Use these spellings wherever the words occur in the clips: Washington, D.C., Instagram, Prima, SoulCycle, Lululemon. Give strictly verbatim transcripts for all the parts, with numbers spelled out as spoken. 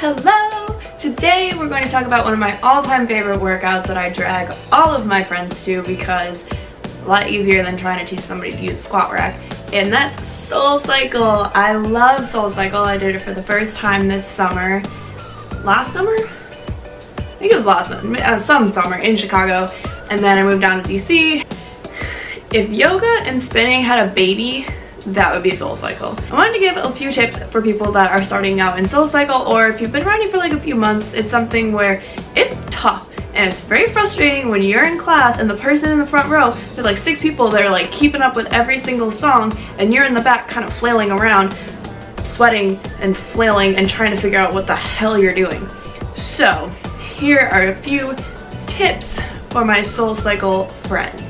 Hello! Today we're going to talk about one of my all-time favorite workouts that I drag all of my friends to because it's a lot easier than trying to teach somebody to use a squat rack, and that's SoulCycle. I love SoulCycle. I did it for the first time this summer. Last summer? I think it was last summer. Some summer in Chicago, and then I moved down to D C. If yoga and spinning had a baby, that would be SoulCycle. I wanted to give a few tips for people that are starting out in SoulCycle, or if you've been riding for like a few months. It's something where it's tough and it's very frustrating when you're in class and the person in the front row, there's like six people that are like keeping up with every single song, and you're in the back kind of flailing around, sweating and flailing and trying to figure out what the hell you're doing. So here are a few tips for my SoulCycle friends.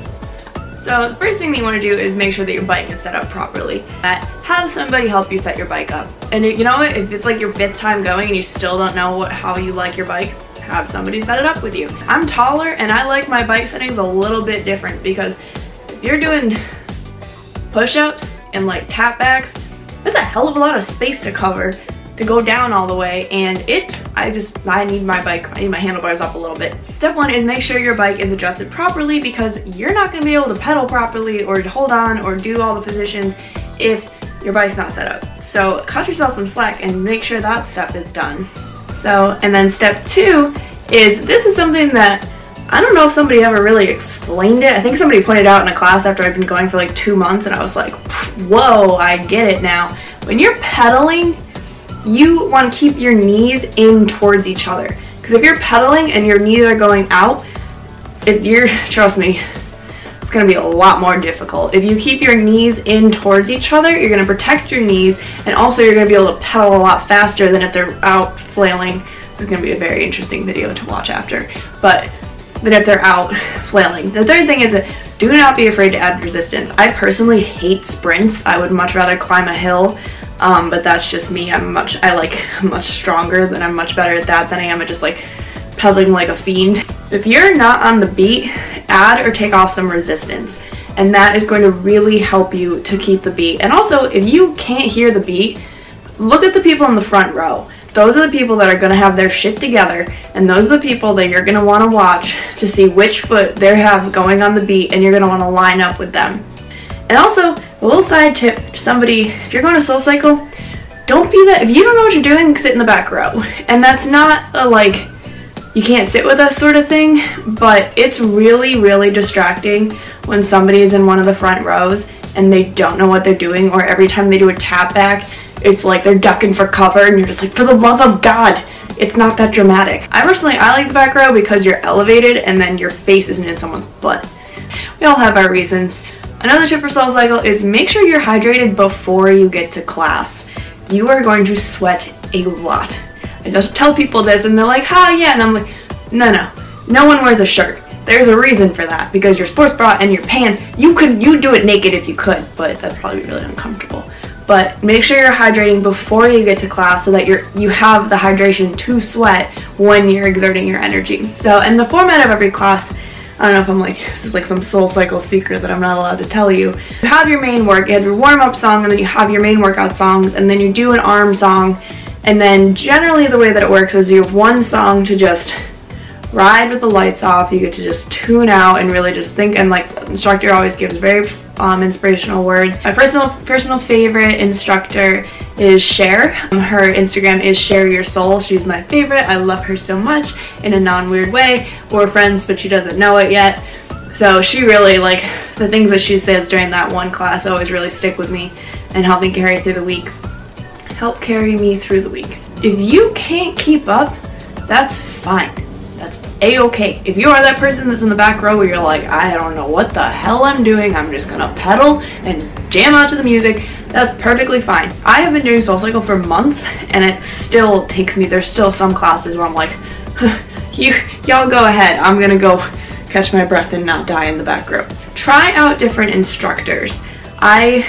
So the first thing that you want to do is make sure that your bike is set up properly. Have somebody help you set your bike up. And if, you know what, if it's like your fifth time going and you still don't know what, how you like your bike, have somebody set it up with you. I'm taller and I like my bike settings a little bit different, because if you're doing push-ups and like tap backs, there's a hell of a lot of space to cover to go down all the way, and it, I just, I need my bike, I need my handlebars up a little bit. Step one is make sure your bike is adjusted properly, because you're not going to be able to pedal properly or to hold on or do all the positions if your bike's not set up. So cut yourself some slack and make sure that step is done. So, and then step two is, this is something that I don't know if somebody ever really explained it. I think somebody pointed out in a class after I've been going for like two months and I was like, whoa, I get it now. When you're pedaling, you want to keep your knees in towards each other, because if you're pedaling and your knees are going out, if you're, trust me, it's going to be a lot more difficult. If you keep your knees in towards each other, you're going to protect your knees, and also you're going to be able to pedal a lot faster than if they're out flailing. It's going to be a very interesting video to watch after, but than if they're out flailing. The third thing is that do not be afraid to add resistance. I personally hate sprints. I would much rather climb a hill. Um, but that's just me. I'm much, I like, I'm much stronger than I'm much better at that than I am at just like pedaling like a fiend. If you're not on the beat, add or take off some resistance, and that is going to really help you to keep the beat. And also, if you can't hear the beat, look at the people in the front row. Those are the people that are going to have their shit together, and those are the people that you're going to want to watch to see which foot they have going on the beat, and you're going to want to line up with them. And also, a little side tip to somebody, if you're going to SoulCycle, don't be that, if you don't know what you're doing, sit in the back row. And that's not a like, you can't sit with us sort of thing, but it's really, really distracting when somebody is in one of the front rows and they don't know what they're doing, or every time they do a tap back, it's like they're ducking for cover and you're just like, for the love of God, it's not that dramatic. I personally, I like the back row because you're elevated and then your face isn't in someone's butt. We all have our reasons. Another tip for SoulCycle is make sure you're hydrated before you get to class. You are going to sweat a lot. I just tell people this and they're like, ha, yeah, and I'm like, no, no, no one wears a shirt. There's a reason for that, because your sports bra and your pants, you could, you do it naked if you could, but that'd probably be really uncomfortable. But make sure you're hydrating before you get to class so that you're, you have the hydration to sweat when you're exerting your energy. So, and the format of every class, I don't know if I'm like, this is like some SoulCycle secret that I'm not allowed to tell you. You have your main work, you have your warm-up song, and then you have your main workout songs, and then you do an arm song, and then generally the way that it works is you have one song to just ride with the lights off, you get to just tune out and really just think, and like the instructor always gives very um, inspirational words. My personal, personal favorite instructor is Cher. Um, her Instagram is Share Your Soul. She's my favorite. I love her so much in a non-weird way. We're friends, but she doesn't know it yet. So she really, like, the things that she says during that one class always really stick with me and help me carry through the week. Help carry me through the week. If you can't keep up, that's fine. That's a-okay. If you are that person that's in the back row where you're like, I don't know what the hell I'm doing, I'm just gonna pedal and jam out to the music, that's perfectly fine. I have been doing SoulCycle for months and it still takes me, there's still some classes where I'm like, you, y'all go ahead, I'm gonna go catch my breath and not die in the back row. Try out different instructors. I,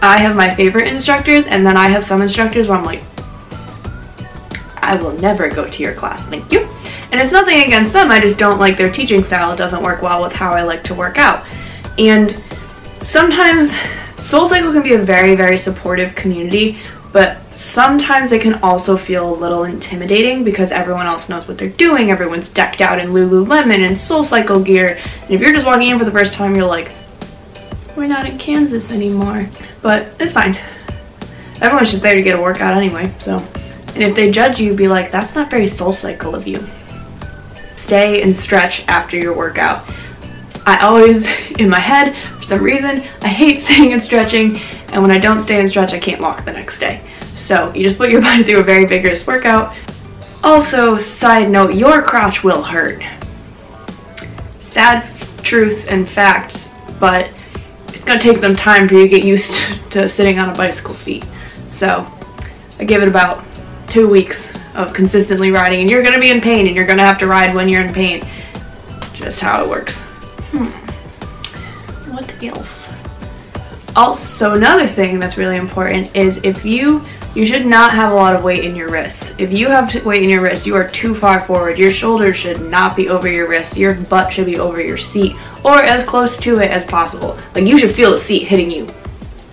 I have my favorite instructors, and then I have some instructors where I'm like, I will never go to your class, thank you. And it's nothing against them, I just don't like their teaching style. It doesn't work well with how I like to work out. And sometimes SoulCycle can be a very, very supportive community but sometimes it can also feel a little intimidating because everyone else knows what they're doing. Everyone's decked out in Lululemon and SoulCycle gear, and if you're just walking in for the first time, you're like, we're not in Kansas anymore. But it's fine. Everyone's just there to get a workout anyway, so. And if they judge you, be like, that's not very SoulCycle of you. Stay and stretch after your workout. I always, in my head, for some reason, I hate staying and stretching, and when I don't stay and stretch, I can't walk the next day. So you just put your body through a very vigorous workout. Also, side note, your crotch will hurt. Sad truth and facts, but it's gonna take some time for you to get used to, to sitting on a bicycle seat. So I give it about two weeks of consistently riding, and you're gonna be in pain, and you're gonna have to ride when you're in pain. Just how it works. Hmm. What else? Also, another thing that's really important is if you, you should not have a lot of weight in your wrists. If you have weight in your wrists, you are too far forward. Your shoulders should not be over your wrists. Your butt should be over your seat or as close to it as possible. Like, you should feel the seat hitting you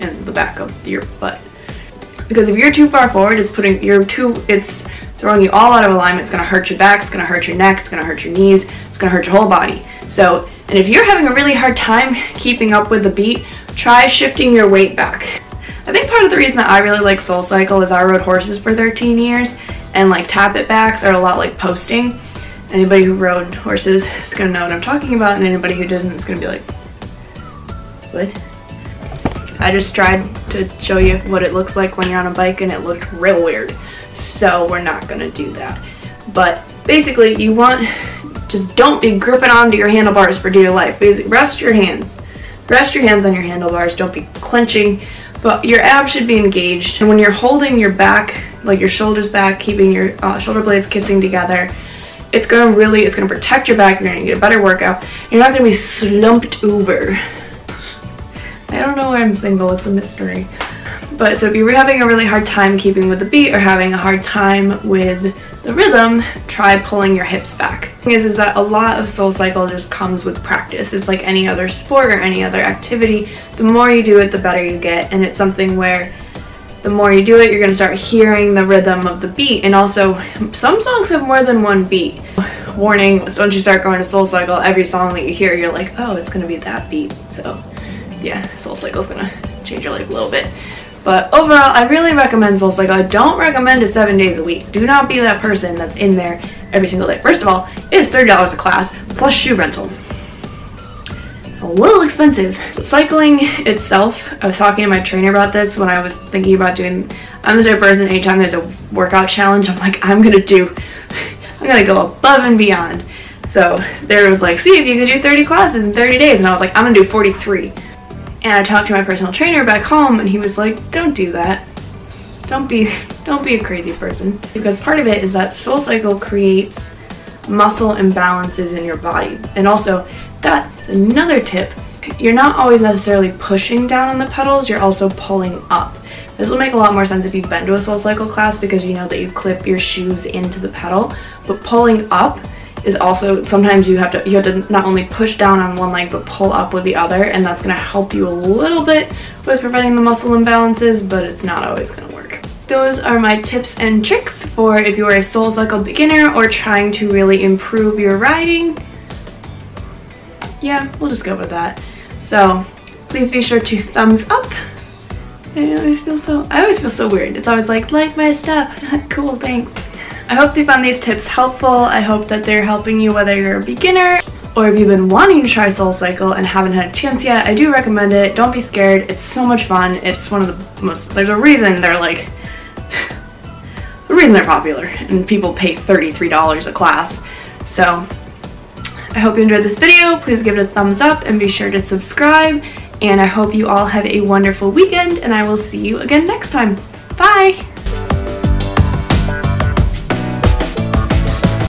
in the back of your butt. Because if you're too far forward, it's putting, you're too, it's throwing you all out of alignment. It's gonna hurt your back, it's gonna hurt your neck, it's gonna hurt your knees, it's gonna hurt your whole body. So, and if you're having a really hard time keeping up with the beat, try shifting your weight back. I think part of the reason that I really like SoulCycle is I rode horses for thirteen years, and like tap it backs are a lot like posting. Anybody who rode horses is gonna know what I'm talking about, and anybody who doesn't is gonna be like, what? I just tried to show you what it looks like when you're on a bike, and it looked real weird. So we're not gonna do that. But basically, you want, just don't be gripping onto your handlebars for dear life. Rest your hands. Rest your hands on your handlebars. Don't be clenching, but your abs should be engaged. And when you're holding your back, like your shoulders back, keeping your uh, shoulder blades kissing together, it's gonna really, it's gonna protect your back. You're gonna get a better workout. You're not gonna be slumped over. I don't know why I'm single, it's a mystery. But so if you're having a really hard time keeping with the beat or having a hard time with the rhythm, try pulling your hips back. The thing is, is that a lot of SoulCycle just comes with practice. It's like any other sport or any other activity. The more you do it, the better you get. And it's something where the more you do it, you're gonna start hearing the rhythm of the beat. And also, some songs have more than one beat. Warning, once you start going to SoulCycle, every song that you hear, you're like, oh, it's gonna be that beat. So yeah, SoulCycle's gonna change your life a little bit. But overall, I really recommend SoulCycle. I don't recommend it seven days a week. Do not be that person that's in there every single day. First of all, it is thirty dollars a class plus shoe rental. It's a little expensive. So cycling itself, I was talking to my trainer about this when I was thinking about doing, I'm the sort of person, anytime there's a workout challenge, I'm like, I'm gonna do, I'm gonna go above and beyond. So there was like, see if you can do thirty classes in thirty days. And I was like, I'm gonna do forty-three. And I talked to my personal trainer back home, and he was like, don't do that. Don't be, don't be a crazy person. Because part of it is that SoulCycle creates muscle imbalances in your body. And also, that's another tip. You're not always necessarily pushing down on the pedals, you're also pulling up. This will make a lot more sense if you've been to a SoulCycle class because you know that you clip your shoes into the pedal. But pulling up is also, sometimes you have to you have to not only push down on one leg but pull up with the other, and that's going to help you a little bit with preventing the muscle imbalances, but it's not always going to work. Those are my tips and tricks for if you are a SoulCycle beginner or trying to really improve your riding. Yeah, we'll just go with that. So please be sure to thumbs up. I always feel so I always feel so weird. It's always like like my stuff. Cool, thanks. I hope you found these tips helpful. I hope that they're helping you whether you're a beginner or if you've been wanting to try SoulCycle and haven't had a chance yet. I do recommend it. Don't be scared. It's so much fun. It's one of the most, there's a reason they're like, the reason they're popular and people pay thirty-three dollars a class. So I hope you enjoyed this video. Please give it a thumbs up and be sure to subscribe. And I hope you all have a wonderful weekend, and I will see you again next time. Bye.